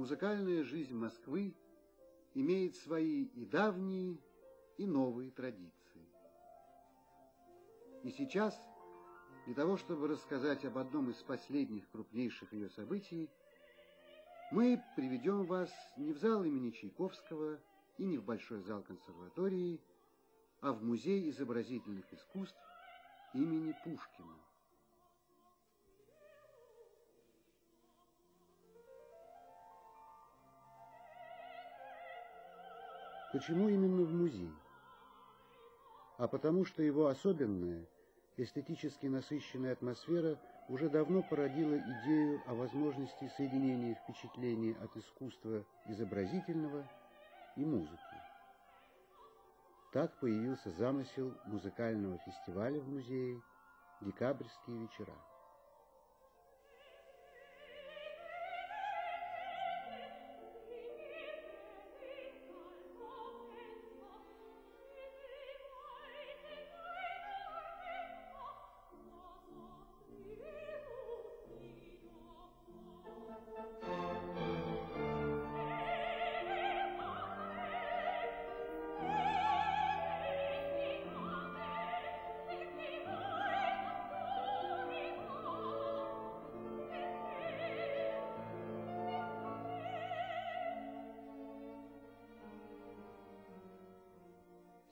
музыкальная жизнь Москвы имеет свои и давние, и новые традиции. И сейчас, для того, чтобы рассказать об одном из последних крупнейших ее событий, мы приведем вас не в зал имени Чайковского и не в большой зал консерватории, а в Музей изобразительных искусств имени Пушкина. Почему именно в музей? А потому что его особенная, эстетически насыщенная атмосфера уже давно породила идею о возможности соединения впечатлений от искусства изобразительного и музыки. Так появился замысел музыкального фестиваля в музее «Декабрьские вечера».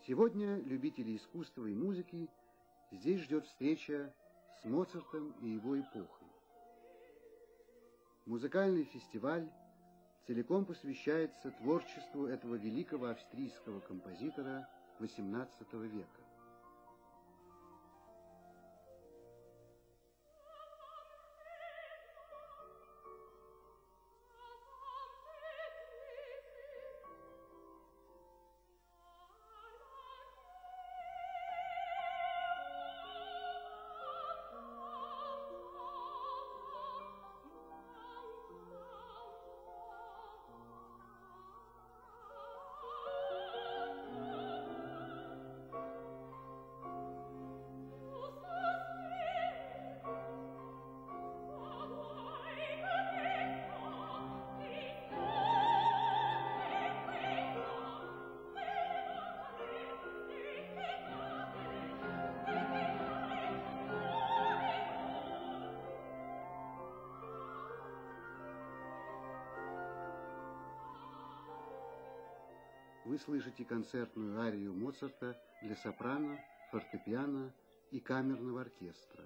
Сегодня любителей искусства и музыки здесь ждет встреча с Моцартом и его эпохой. Музыкальный фестиваль целиком посвящается творчеству этого великого австрийского композитора XVIII века. Вы слышите концертную арию Моцарта для сопрано, фортепиано и камерного оркестра.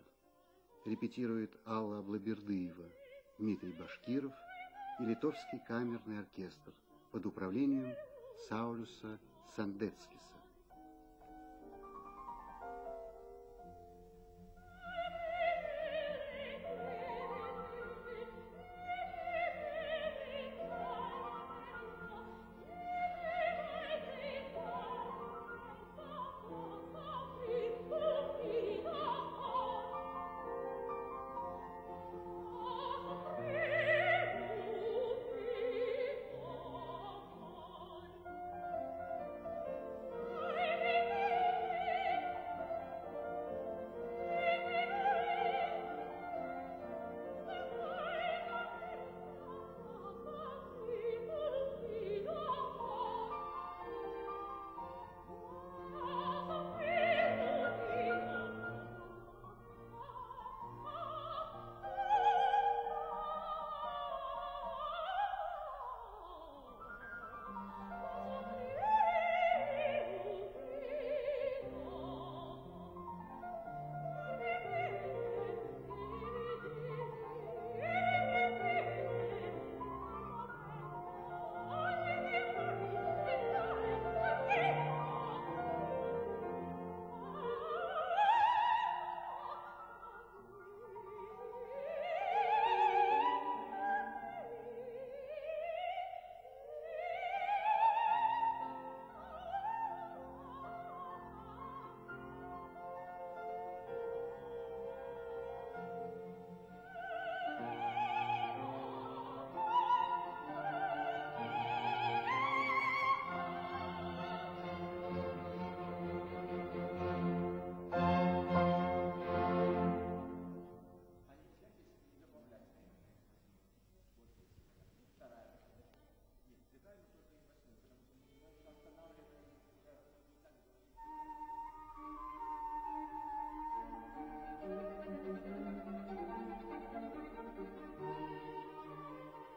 Репетирует Алла Аблабердыева, Дмитрий Башкиров и Литовский камерный оркестр под управлением Саулюса Сондецкиса.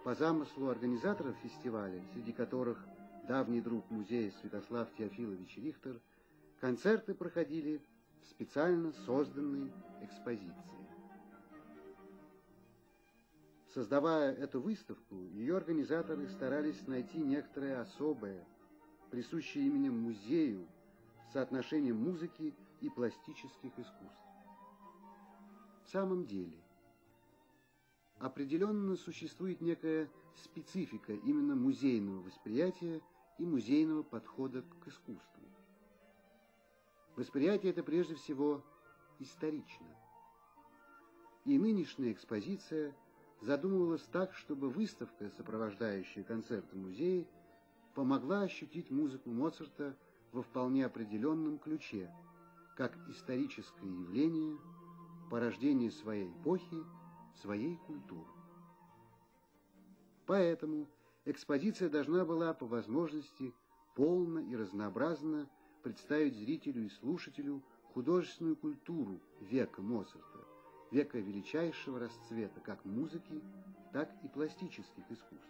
По замыслу организаторов фестиваля, среди которых давний друг музея Святослав Теофилович Рихтер, концерты проходили в специально созданной экспозиции. Создавая эту выставку, ее организаторы старались найти некоторое особое, присущее именем музею, соотношение музыки и пластических искусств. В самом деле, определенно существует некая специфика именно музейного восприятия и музейного подхода к искусству. Восприятие это прежде всего исторично. И нынешняя экспозиция задумывалась так, чтобы выставка, сопровождающая концерты музея, помогла ощутить музыку Моцарта во вполне определенном ключе, как историческое явление, порождение своей эпохи, своей культуры. Поэтому экспозиция должна была по возможности полно и разнообразно представить зрителю и слушателю художественную культуру века Моцарта, века величайшего расцвета как музыки, так и пластических искусств.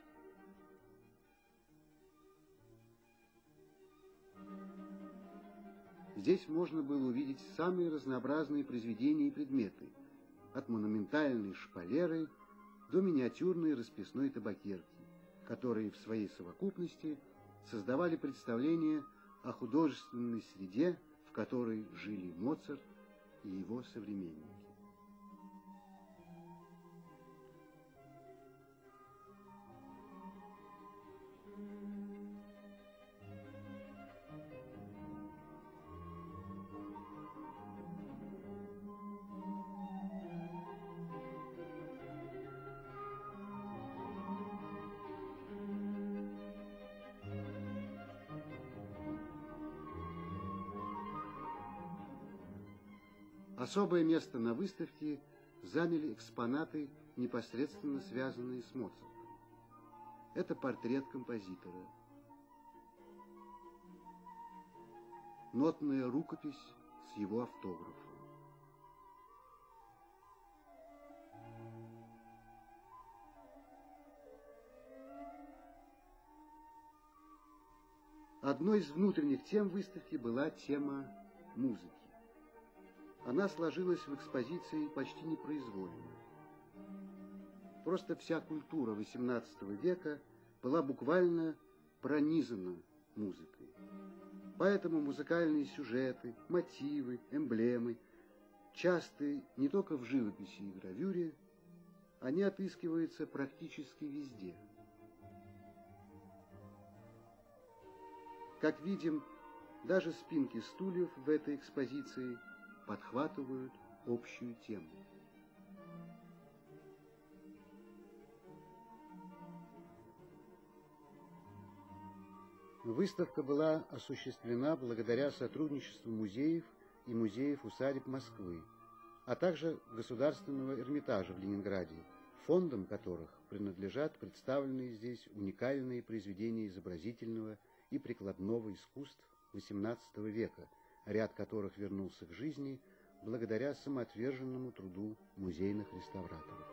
Здесь можно было увидеть самые разнообразные произведения и предметы, от монументальной шпалеры до миниатюрной расписной табакерки, которые в своей совокупности создавали представление о художественной среде, в которой жили Моцарт и его современники. Особое место на выставке заняли экспонаты, непосредственно связанные с Моцартом. Это портрет композитора, нотная рукопись с его автографом, одной из внутренних тем выставки была тема музыки. Она сложилась в экспозиции почти непроизвольно. Просто вся культура XVIII века была буквально пронизана музыкой. Поэтому музыкальные сюжеты, мотивы, эмблемы часты не только в живописи и гравюре, они отыскиваются практически везде. Как видим, даже спинки стульев в этой экспозиции подхватывают общую тему. Выставка была осуществлена благодаря сотрудничеству музеев и музеев-усадеб Москвы, а также Государственного Эрмитажа в Ленинграде, фондам которых принадлежат представленные здесь уникальные произведения изобразительного и прикладного искусств XVIII века, ряд которых вернулся к жизни благодаря самоотверженному труду музейных реставраторов.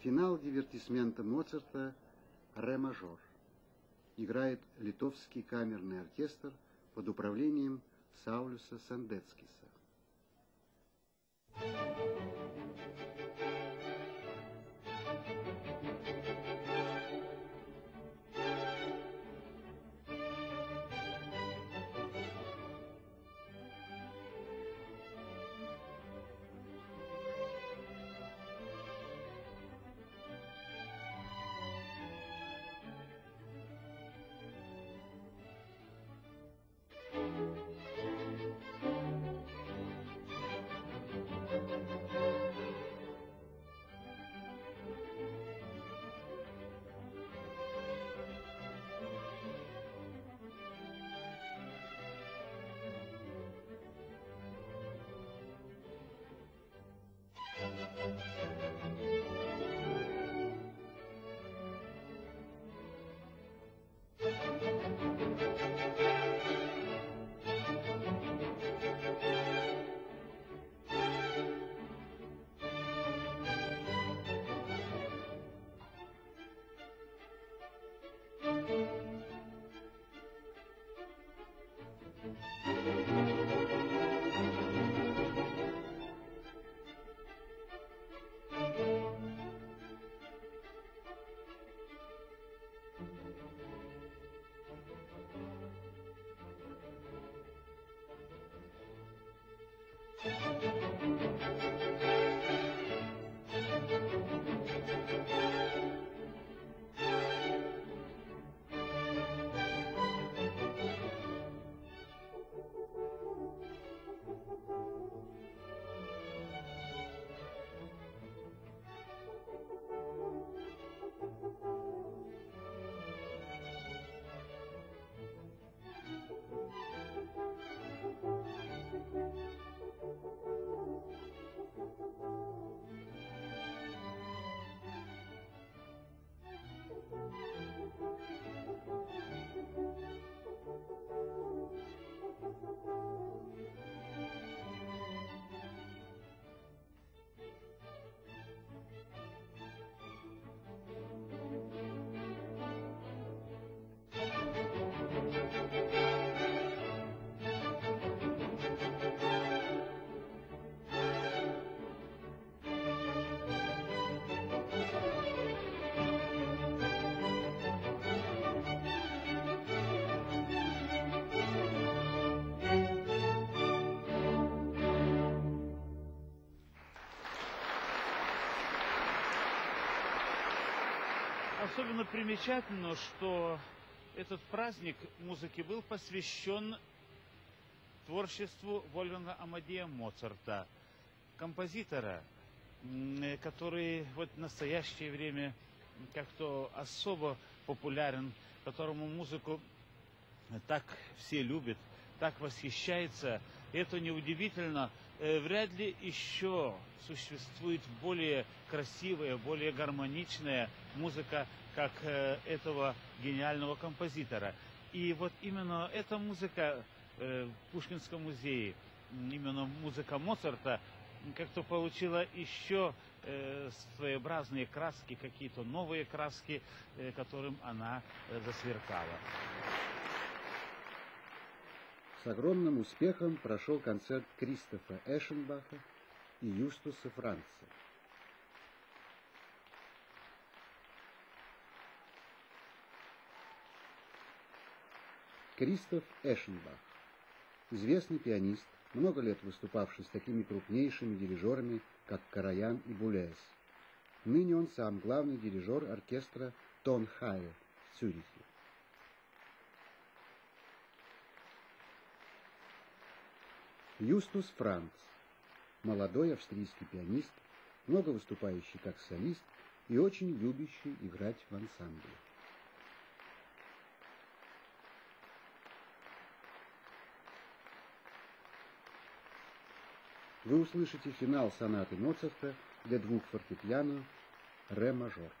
Финал дивертисмента Моцарта «Ре мажор» играет Литовский камерный оркестр под управлением Саулюса Сондецкиса. Особенно примечательно, что этот праздник музыки был посвящен творчеству Вольфганга Амадея Моцарта, композитора, который вот в настоящее время как-то особо популярен, которому музыку так все любят, так восхищается. И это неудивительно. Вряд ли еще существует более красивая, более гармоничная музыка, как этого гениального композитора. И вот именно эта музыка в Пушкинском музее, именно музыка Моцарта, как-то получила еще своеобразные краски, какие-то новые краски, которым она засверкала. С огромным успехом прошел концерт Кристофа Эшенбаха и Юстуса Франца. Кристоф Эшенбах, известный пианист, много лет выступавший с такими крупнейшими дирижерами, как Караян и Булес. Ныне он сам главный дирижер оркестра Тонхалле в Цюрихе. Юстус Франц, молодой австрийский пианист, много выступающий как солист и очень любящий играть в ансамбле. Вы услышите финал сонаты Моцарта для двух фортепиано «Ре мажор».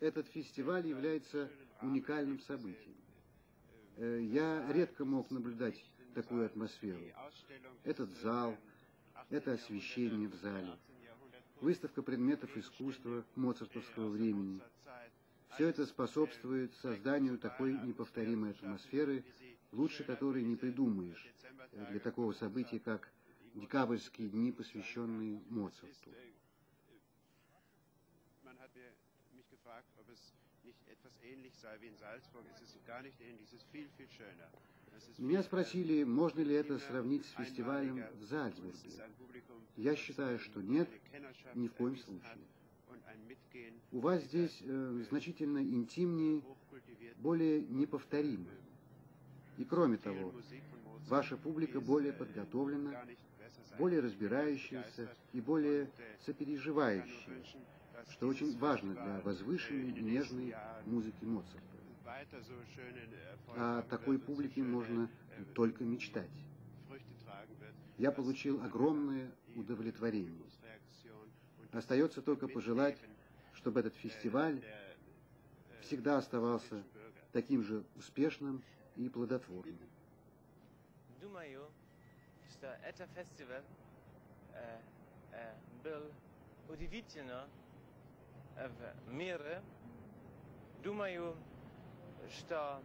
Этот фестиваль является уникальным событием. Я редко мог наблюдать такую атмосферу. Этот зал, это освещение в зале, выставка предметов искусства моцартовского времени. Все это способствует созданию такой неповторимой атмосферы, лучше которой не придумаешь для такого события, как декабрьские дни, посвященные Моцарту. Меня спросили, можно ли это сравнить с фестивалем в Зальцбурге. Я считаю, что нет, ни в коем случае. У вас здесь значительно интимнее, более неповторимо. И кроме того, ваша публика более подготовлена, более разбирающаяся и более сопереживающая, что очень важно для возвышенной и нежной музыки Моцарта. О такой публике можно только мечтать. Я получил огромное удовлетворение. Остается только пожелать, чтобы этот фестиваль всегда оставался таким же успешным и плодотворным. Думаю, что этот фестиваль был удивительно в мире. Думаю, что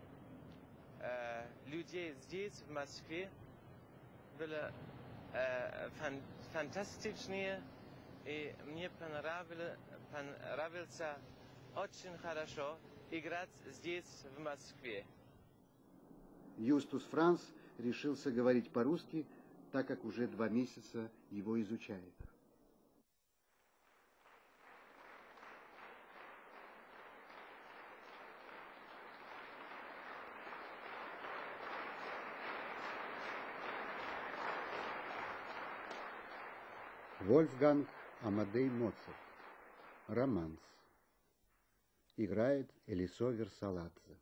людей здесь, в Москве, было фантастичнее, и мне понравился очень хорошо играть здесь, в Москве. Юстус Франц решился говорить по-русски, так как уже 2 месяца его изучает. Вольфганг Амадей Моцарт. Романс. Играет Элисо Вирсаладзе.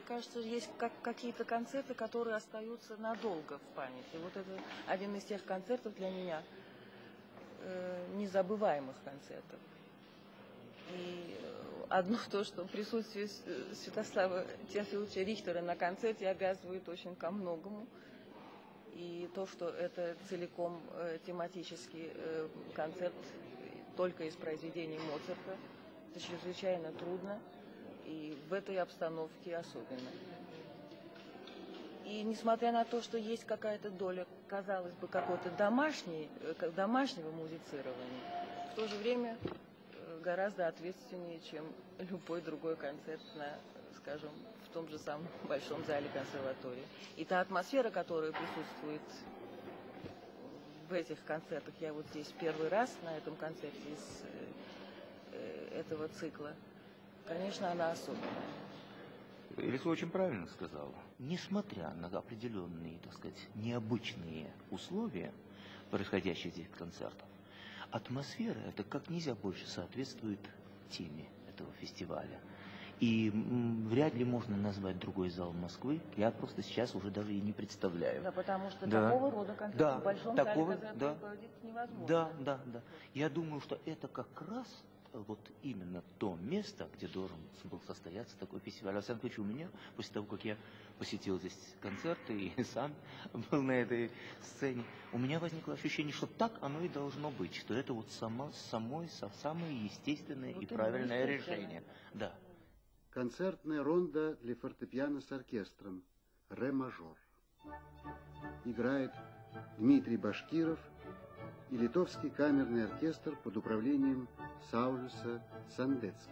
мне кажется, есть какие-то концерты, которые остаются надолго в памяти. Вот это один из тех концертов для меня, незабываемых концертов. И одно то, что присутствие Святослава Теофиловича Рихтера на концерте обязывает очень ко многому. И то, что это целиком тематический концерт только из произведений Моцарта, это чрезвычайно трудно. И в этой обстановке особенно. И несмотря на то, что есть какая-то доля, казалось бы, какого-то домашнего музицирования, в то же время гораздо ответственнее, чем любой другой концерт на, скажем, в том же самом большом зале консерватории. И та атмосфера, которая присутствует в этих концертах, я вот здесь первый раз на этом концерте из этого цикла, конечно, она особенная. Элисо очень правильно сказала. Несмотря на определенные, так сказать, необычные условия, происходящие здесь концертов, атмосфера это как нельзя больше соответствует теме этого фестиваля. И вряд ли можно назвать другой зал Москвы. Я просто сейчас уже даже и не представляю. Да, потому что да. Такого рода концерт да. В большом такого, зале да. Невозможно. Да. Я думаю, что это как раз... Вот именно то место, где должен был состояться такой фестиваль. Во всяком случае, у меня, после того, как я посетил здесь концерты и сам был на этой сцене, у меня возникло ощущение, что так оно и должно быть, что это вот самое естественное и правильное решение. Да. Концертная ронда для фортепиано с оркестром. Ре-мажор. Играет Дмитрий Башкиров и Литовский камерный оркестр под управлением Саулюса Сондецкиса.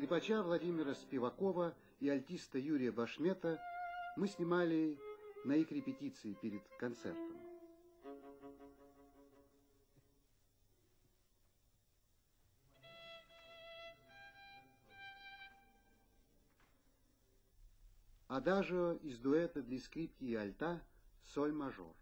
скрипача Владимира Спивакова и альтиста Юрия Башмета мы снимали на их репетиции перед концертом. Адажио из дуэта для скрипки и альта «Соль мажор».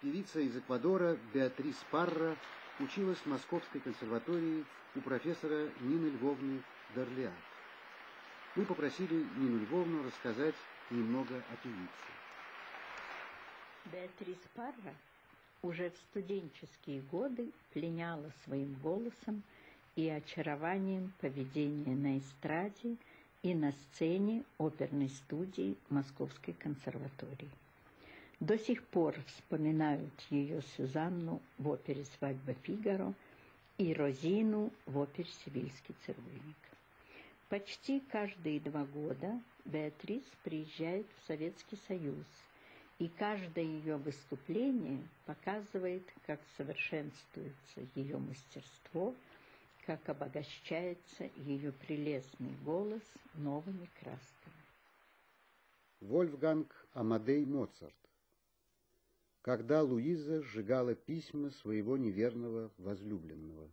Певица из Эквадора Беатрис Парра училась в Московской консерватории у профессора Нины Львовны Дарлиан. Мы попросили Нину Львовну рассказать немного о певице. Беатрис Парра уже в студенческие годы пленяла своим голосом и очарованием поведения на эстраде и на сцене оперной студии Московской консерватории. До сих пор вспоминают ее Сюзанну в опере «Свадьба Фигаро» и Розину в опере «Сивильский цирюльник». Почти каждые 2 года Беатрис приезжает в Советский Союз, и каждое ее выступление показывает, как совершенствуется ее мастерство, как обогащается ее прелестный голос новыми красками. Вольфганг Амадей Моцарт. Когда Луиза сжигала письма своего неверного возлюбленного.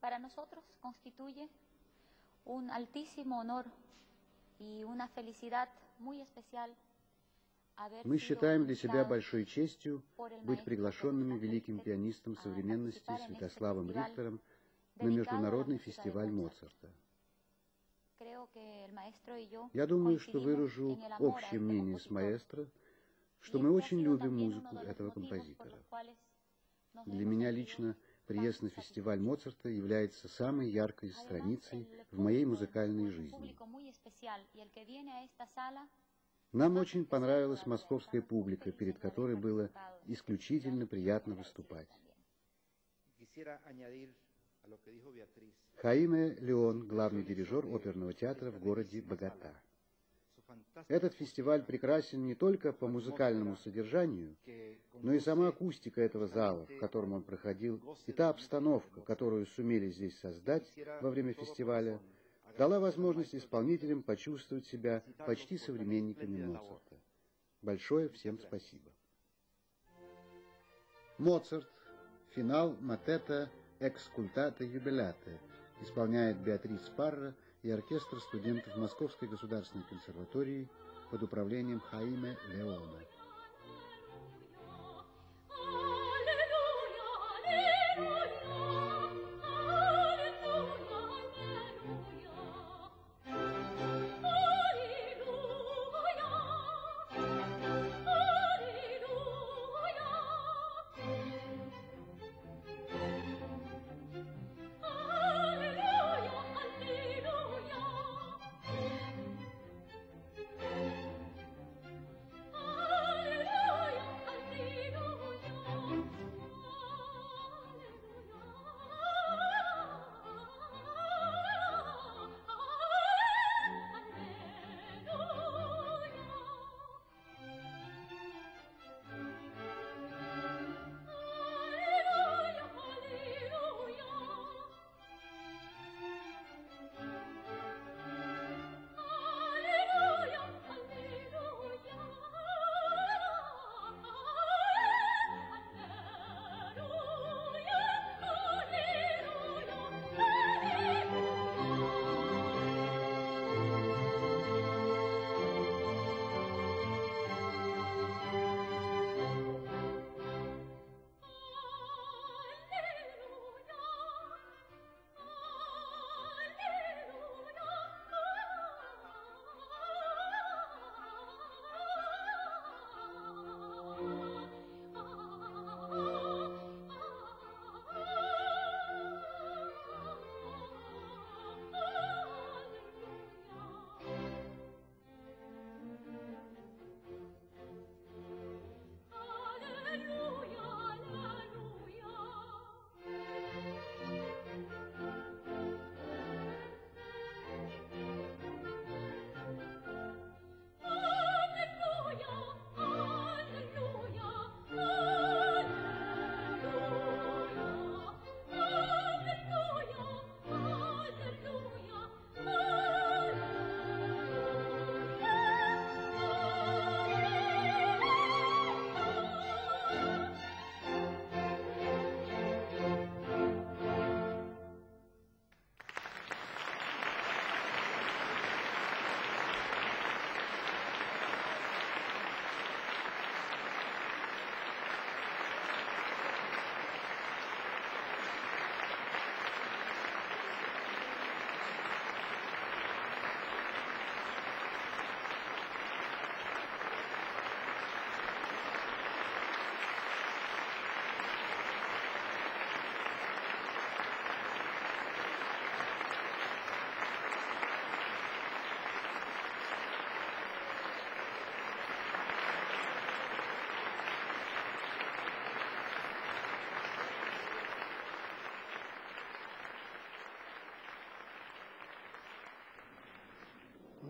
Para nosotros constituye un altísimo honor y una felicidad muy especial. Мы считаем для себя большой честью быть приглашенными великим пианистом современности Святославом Рихтером на международный фестиваль Моцарта. Я думаю, что выражу общее мнение с маэстро, что мы очень любим музыку этого композитора. Для меня лично приезд на фестиваль Моцарта является самой яркой страницей в моей музыкальной жизни. Нам очень понравилась московская публика, перед которой было исключительно приятно выступать. Хаиме Леон, главный дирижер оперного театра в городе Богота. Этот фестиваль прекрасен не только по музыкальному содержанию, но и сама акустика этого зала, в котором он проходил, и та обстановка, которую сумели здесь создать во время фестиваля, дала возможность исполнителям почувствовать себя почти современниками Моцарта. Большое всем спасибо. Моцарт. Финал маттета «Экскультата юбиляте» исполняет Беатрис Парра и оркестр студентов Московской государственной консерватории под управлением Хаиме Леона.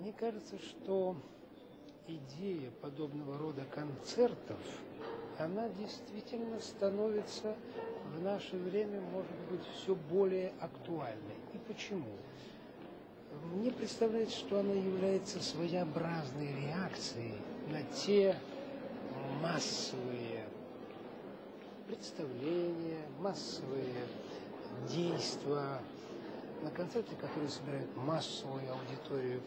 Мне кажется, что идея подобного рода концертов, она действительно становится в наше время, может быть, все более актуальной. И почему? Мне представляется, что она является своеобразной реакцией на те массовые представления, массовые действия, на концерты, которые собирают массовую аудиторию.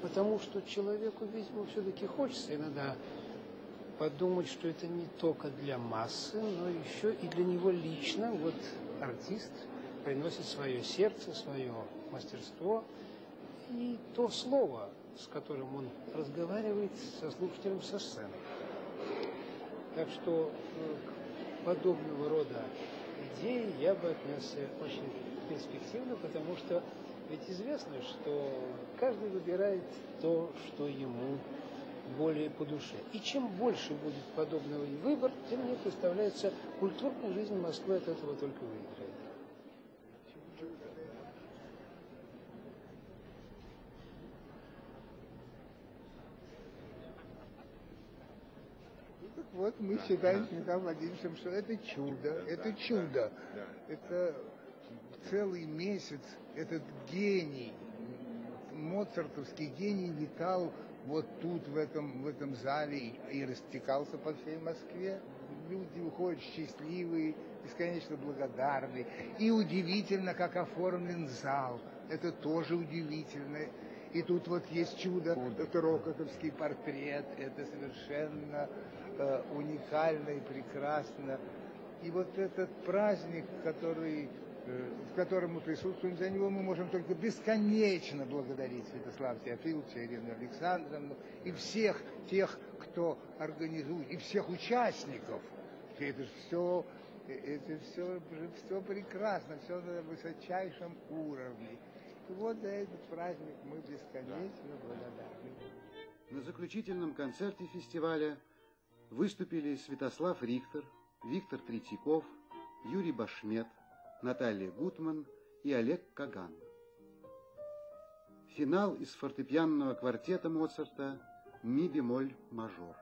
Потому что человеку, видимо, все-таки хочется иногда подумать, что это не только для массы, но еще и для него лично. Вот артист приносит свое сердце, свое мастерство и то слово, с которым он разговаривает со слушателем со сцены. Так что к подобного рода идеи я бы отнесся очень перспективно, потому что ведь известно, что каждый выбирает то, что ему более по душе. И чем больше будет подобного выбор, тем, мне представляется, культурная жизнь Москвы от этого только выиграет. Вот мы считаем с Михаилом Владимировичем, что это чудо, это целый месяц этот гений, моцартовский гений витал вот тут, в этом зале и растекался по всей Москве. Люди уходят счастливые, бесконечно благодарные. И удивительно, как оформлен зал, это тоже удивительно. И тут вот есть чудо, это рокотовский портрет, это совершенно уникально и прекрасно. И вот этот праздник, в котором мы присутствуем, за него мы можем только бесконечно благодарить Святослава Теофиловича, Ирину Александровну и всех тех, кто организует, и всех участников. Это все прекрасно, все на высочайшем уровне. И вот за этот праздник мы бесконечно благодарны. На заключительном концерте фестиваля выступили Святослав Рихтер, Виктор Третьяков, Юрий Башмета, Наталья Гутман и Олег Каган. Финал из фортепианного квартета Моцарта «Ми-бемоль-мажор».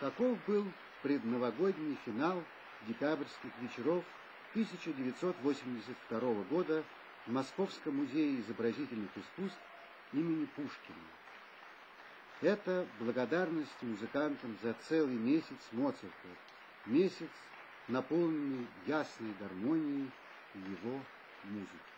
Таков был предновогодний финал декабрьских вечеров 1982 года в Московском музее изобразительных искусств имени Пушкина. Это благодарность музыкантам за целый месяц Моцарта, месяц, наполненный ясной гармонией его музыки.